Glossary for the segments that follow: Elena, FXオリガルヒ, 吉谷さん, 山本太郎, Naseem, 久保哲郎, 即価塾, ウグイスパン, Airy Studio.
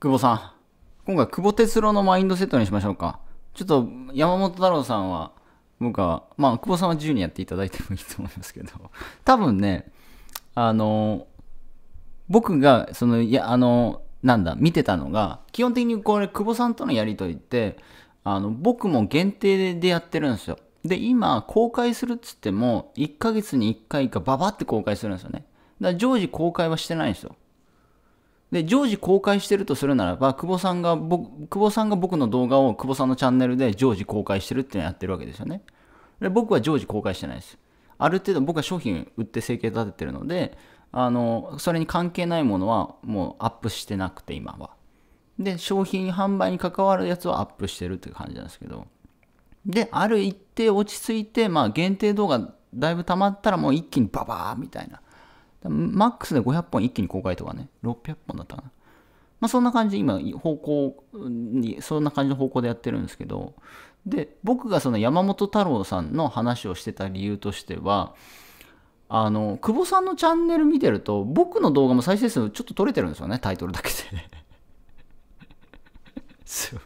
久保さん、今回久保哲郎のマインドセットにしましょうか。ちょっと山本太郎さんは、僕は、まあ久保さんは自由にやっていただいてもいいと思いますけど、多分ね、僕が、見てたのが、基本的にこれ久保さんとのやりとりって、僕も限定でやってるんですよ。で、今、公開するっつっても、1ヶ月に1回かババって公開するんですよね。だから常時公開はしてないんですよ。で、常時公開してるとするならば、久保さんが僕の動画を久保さんのチャンネルで常時公開してるっていうのをやってるわけですよね。で、僕は常時公開してないです。ある程度僕は商品売って生計立ててるので、それに関係ないものはもうアップしてなくて、今は。で、商品販売に関わるやつをアップしてるっていう感じなんですけど。で、ある一定落ち着いて、まあ限定動画だいぶ溜まったらもう一気にババーみたいな。マックスで500本一気に公開とかね、600本だったかな。まあそんな感じで今、そんな感じの方向でやってるんですけど、で、僕がその山本太郎さんの話をしてた理由としては、久保さんのチャンネル見てると、僕の動画も再生数ちょっと取れてるんですよね、タイトルだけで。そう。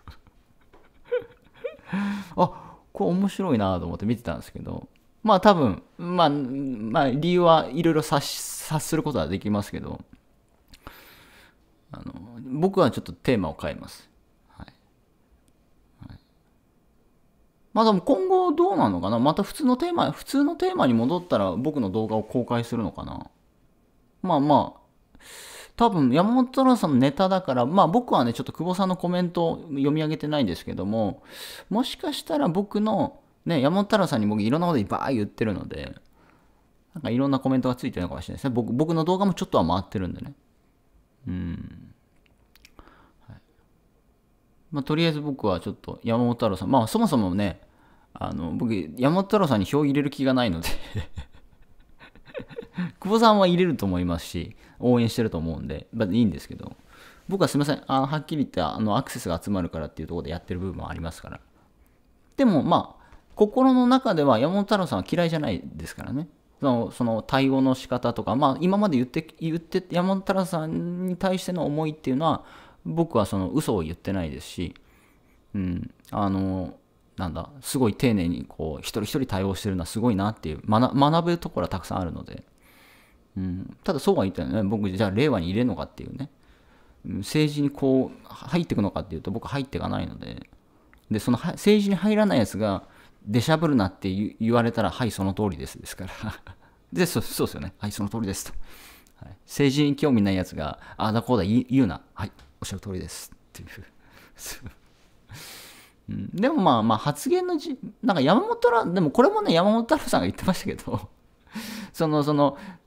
あ、これ面白いなと思って見てたんですけど、まあ多分、理由はいろいろ察することはできますけど、僕はちょっとテーマを変えます。はい。はい、まあでも今後どうなのかな、また普通のテーマに戻ったら僕の動画を公開するのかな。まあまあ、多分山本太郎さんのネタだから、まあ僕はね、ちょっと久保さんのコメントを読み上げてないんですけども、もしかしたら僕の、ね、山本太郎さんに僕いろんなことバー言ってるので、なんかいろんなコメントがついてるのかもしれないですね。僕の動画もちょっとは回ってるんでね。はい、まあとりあえず僕はちょっと山本太郎さん、まあそもそもね、僕、山本太郎さんに票入れる気がないので、久保さんは入れると思いますし、応援してると思うんで、まあいいんですけど、僕はすみません、はっきり言ってアクセスが集まるからっていうところでやってる部分もありますから。でもまあ、心の中では山本太郎さんは嫌いじゃないですからね。その対応の仕方とか、まあ今まで言って山本太郎さんに対しての思いっていうのは、僕はその嘘を言ってないですし、すごい丁寧にこう一人一人対応してるのはすごいなっていう、学ぶところはたくさんあるので、ただそうは言ったよね、僕じゃあ令和に入れるのかっていうね、政治にこう入っていくのかっていうと僕入っていかないので、で、その政治に入らないやつが、でしゃぶるなって言われたら、はい、その通りです。ですから。で、そうですよね。はい、その通りですと。はい、政治に興味ないやつが、ああだこうだ言うな。はい、おっしゃる通りです。っていう、でもまあまあ、発言のなんか山本太郎、でもこれもね、山本太郎さんが言ってましたけどその、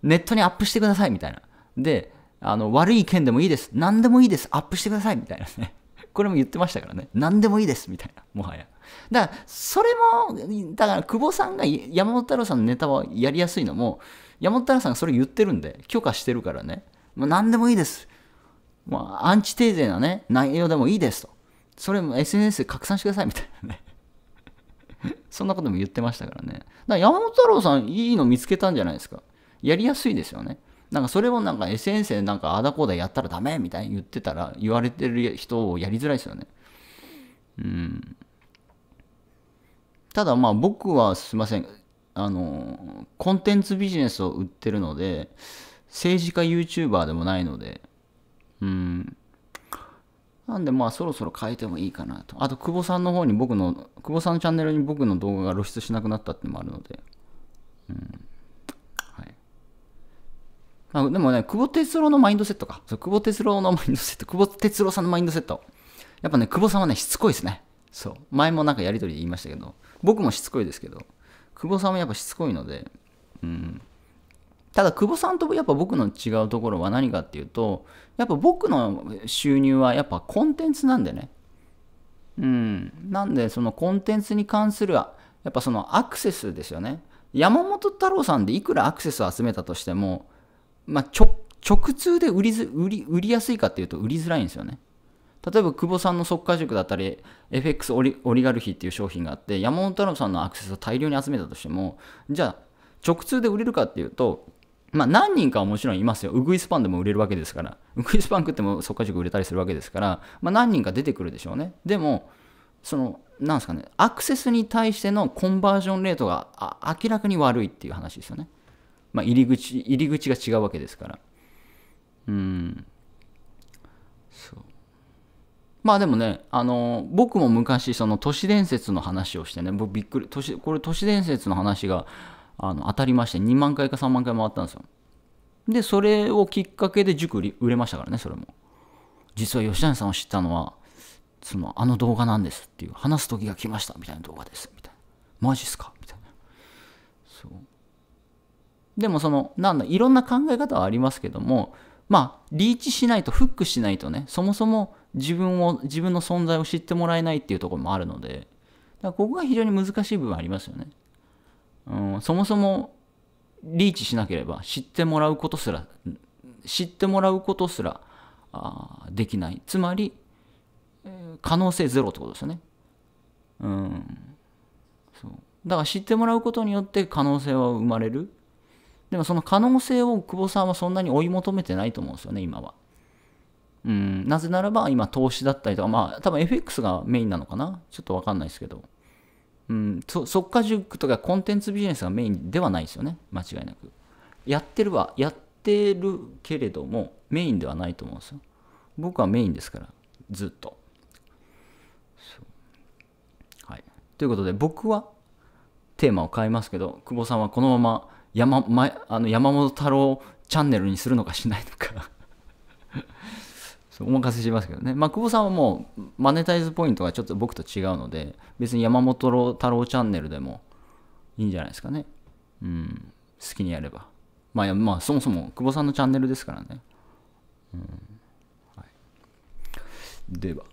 ネットにアップしてくださいみたいな。で、悪い件でもいいです。何でもいいです。アップしてくださいみたいなね。これも言ってましたからね。何でもいいですみたいな、もはや。だから、それも、だから、久保さんが山本太郎さんのネタをやりやすいのも、山本太郎さんがそれ言ってるんで、許可してるからね。もう何でもいいです。まあ、アンチテーゼなね、内容でもいいですと。それも SNS で拡散してくださいみたいなね。そんなことも言ってましたからね。だから、山本太郎さん、いいの見つけたんじゃないですか。やりやすいですよね。なんかそれをなんか SNS でなんかあだこうだやったらダメみたいに言ってたら、言われてる人をやりづらいですよね。ただまあ僕はすいません、コンテンツビジネスを売ってるので、政治家 YouTuber でもないので、なんでまあそろそろ変えてもいいかなと。あと久保さんのチャンネルに僕の動画が露出しなくなったってのもあるので、でもね、久保哲郎のマインドセットか。久保哲郎のマインドセット。久保哲郎さんのマインドセット。やっぱね、久保さんはね、しつこいですね。そう。前もなんかやりとりで言いましたけど、僕もしつこいですけど、久保さんはやっぱしつこいので、ただ、久保さんとやっぱ僕の違うところは何かっていうと、やっぱ僕の収入はやっぱコンテンツなんでね。なんで、そのコンテンツに関する、やっぱそのアクセスですよね。山本太郎さんでいくらアクセスを集めたとしても、まあ、直通で売りやすいかっていうと売りづらいんですよね。例えば久保さんの即価塾だったり FX オリガルヒっていう商品があって、山本太郎さんのアクセスを大量に集めたとしても、じゃあ直通で売れるかっていうとまあ何人かはもちろんいますよ。ウグイスパンでも売れるわけですから。ウグイスパン食ってもそっかじく売れたりするわけですから、まあ何人か出てくるでしょうね。でも、その、なんですかね、アクセスに対してのコンバージョンレートが明らかに悪いっていう話ですよね。まあ入り口が違うわけですから。そう。まあでもね、僕も昔、その都市伝説の話をしてね、僕びっくり、これ都市伝説の話が、当たりまして2万回か3万回回ったんですよ。でそれをきっかけで塾売れましたからね。それも実は吉谷さんを知ったのはそのあの動画なんですっていう、話す時が来ましたみたいな動画ですみたいな、マジっすかみたいな。そうでもそのなんだ、いろんな考え方はありますけども、まあリーチしないと、フックしないとね、そもそも自分の存在を知ってもらえないっていうところもあるので、だからここが非常に難しい部分ありますよね。そもそもリーチしなければ知ってもらうことすらできない。つまり、可能性ゼロってことですよね。そう。だから知ってもらうことによって可能性は生まれる。でもその可能性を久保さんはそんなに追い求めてないと思うんですよね、今は。なぜならば今投資だったりとか、まあ多分 FX がメインなのかな。ちょっとわかんないですけど。そっか塾とかコンテンツビジネスがメインではないですよね、間違いなく。やってるけれども、メインではないと思うんですよ。僕はメインですから、ずっと。はい、ということで、僕はテーマを変えますけど、久保さんはこのまま山本太郎チャンネルにするのかしないのかお任せしますけどね。まあ、久保さんはもうマネタイズポイントがちょっと僕と違うので、別に山本太郎チャンネルでもいいんじゃないですかね。好きにやれば。まあ、そもそも久保さんのチャンネルですからね。はい、では。